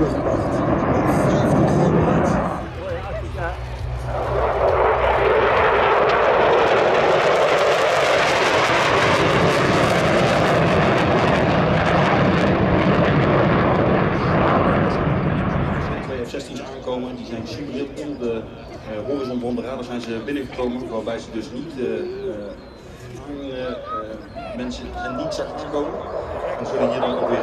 meegebracht. F-16's aankomen, die zijn super onder de horizon van de radar zijn ze binnengekomen, waarbij ze dus niet mensen niet zacht komen. En zodat je dan ook weer